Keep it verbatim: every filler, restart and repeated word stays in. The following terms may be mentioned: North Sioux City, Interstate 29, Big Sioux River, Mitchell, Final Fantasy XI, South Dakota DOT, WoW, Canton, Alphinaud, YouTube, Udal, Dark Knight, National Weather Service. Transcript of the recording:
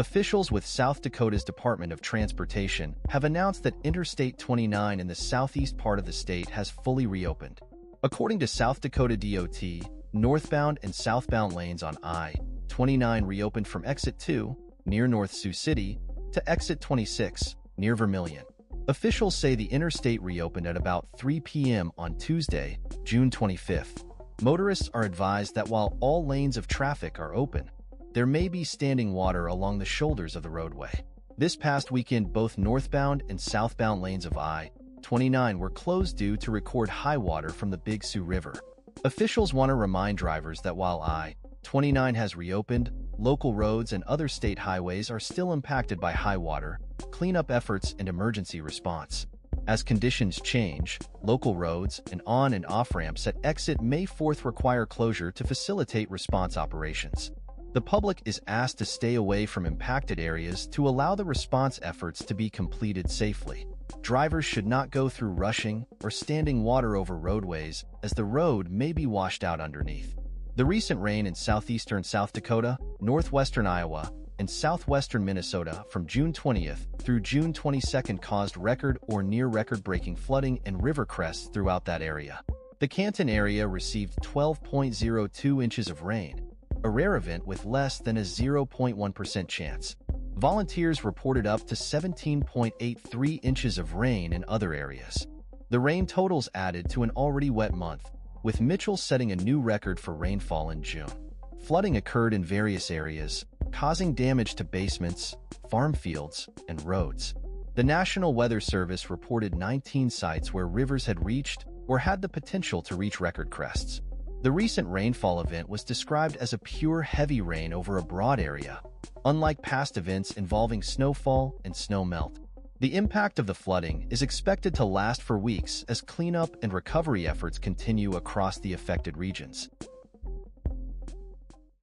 Officials with South Dakota's Department of Transportation have announced that Interstate twenty-nine in the southeast part of the state has fully reopened. According to South Dakota D O T, northbound and southbound lanes on I twenty-nine reopened from exit two, near North Sioux City, to exit twenty-six, near Vermilion. Officials say the interstate reopened at about three p m on Tuesday, June twenty-fifth. Motorists are advised that while all lanes of traffic are open, there may be standing water along the shoulders of the roadway. This past weekend, both northbound and southbound lanes of I twenty-nine were closed due to record high water from the Big Sioux River. Officials want to remind drivers that while I twenty-nine has reopened, local roads and other state highways are still impacted by high water, cleanup efforts, and emergency response. As conditions change, local roads and on- and off-ramps at exit May fourth require closure to facilitate response operations. The public is asked to stay away from impacted areas to allow the response efforts to be completed safely. Drivers should not go through rushing or standing water over roadways, as the road may be washed out underneath. The recent rain in southeastern South Dakota, northwestern Iowa, and southwestern Minnesota from June twentieth through June twenty-second caused record or near-record-breaking flooding and river crests throughout that area. The Canton area received twelve point zero two inches of rain, a rare event with less than a zero point one percent chance. Volunteers reported up to seventeen point eight three inches of rain in other areas. The rain totals added to an already wet month, with Mitchell setting a new record for rainfall in June. Flooding occurred in various areas, causing damage to basements, farm fields, and roads. The National Weather Service reported nineteen sites where rivers had reached or had the potential to reach record crests. The recent rainfall event was described as a pure heavy rain over a broad area, unlike past events involving snowfall and snowmelt. The impact of the flooding is expected to last for weeks as cleanup and recovery efforts continue across the affected regions.